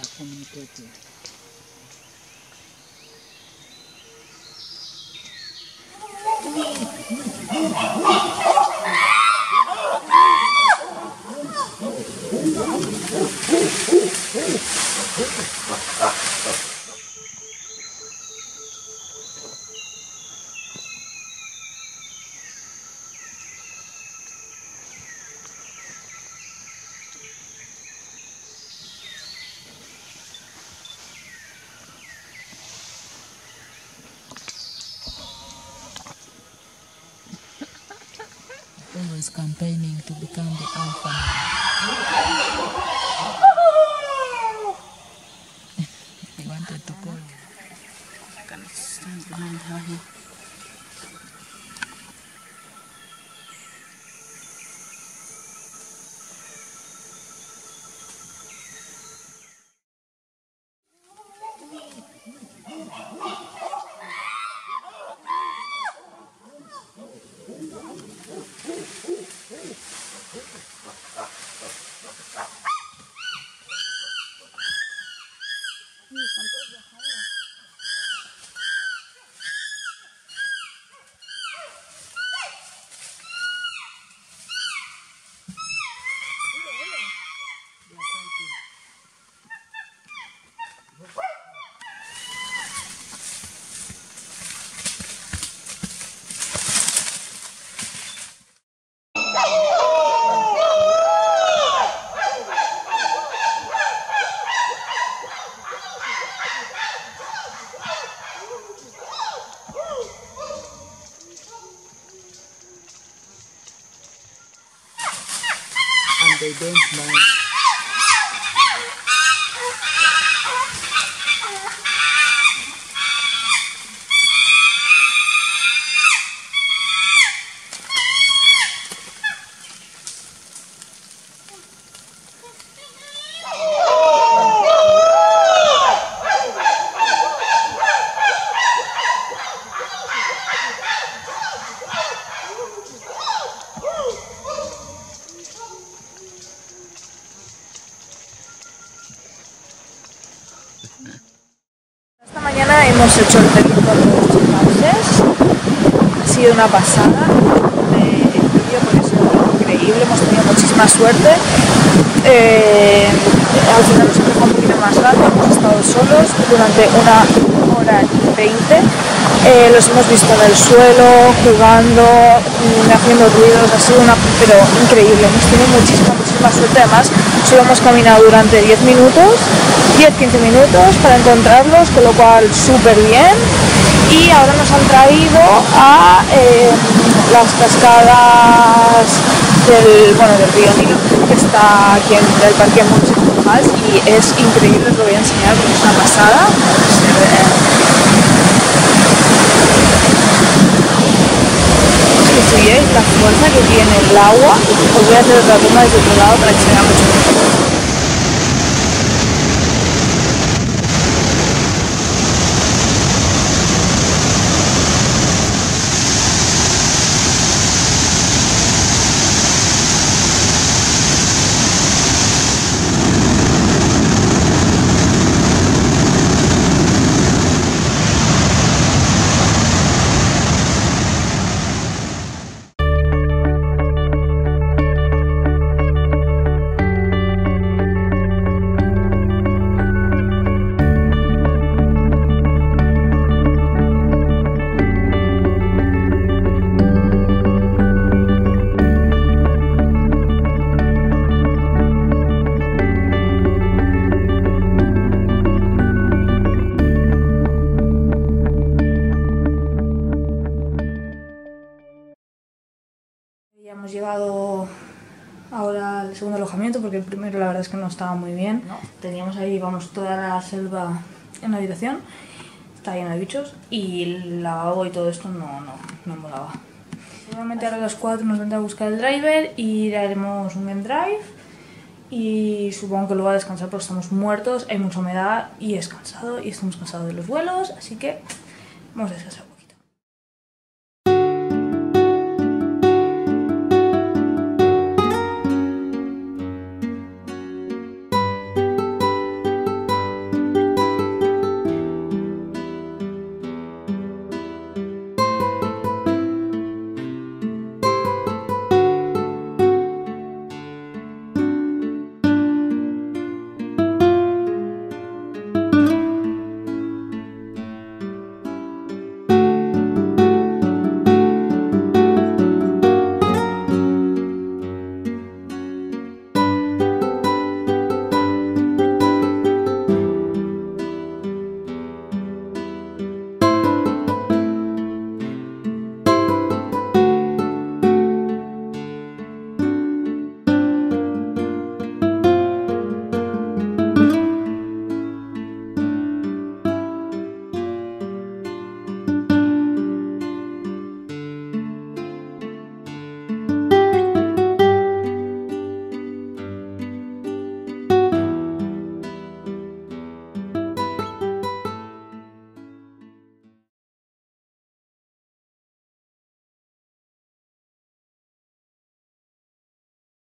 their community too. Always campaigning to become the alpha. He wanted to call. I cannot stand behind her. They don't mind. Esta mañana hemos hecho el trekking por los embalses. Ha sido una pasada el vídeo, porque es increíble, hemos tenido muchísima suerte. Al final nos empezó un poquito más largo, hemos estado solos durante 1 hora y 20. Los hemos visto en el suelo, jugando, haciendo ruidos, ha sido pero increíble, hemos tenido muchísima suerte. Además, solo hemos caminado durante 10 minutos, 10-15 minutos para encontrarlos, con lo cual súper bien. Y ahora nos han traído a las cascadas del río Nilo, que está aquí en el parque municipal, y es increíble, os lo voy a enseñar porque es una pasada. La fuerza que tiene el agua. Os voy a hacer otra toma desde otro lado para que se vea mucho mejor. Ya hemos llegado ahora al segundo alojamiento, porque el primero la verdad es que no estaba muy bien, ¿no? Teníamos ahí, vamos, toda la selva en la habitación, está llena de bichos, y el lavabo y todo esto no molaba. Seguramente ahora a las 4 nos vendrá a buscar el driver y haremos un end drive, y supongo que luego a descansar porque estamos muertos, hay mucha humedad y es cansado, y estamos cansados de los vuelos, así que vamos a descansar.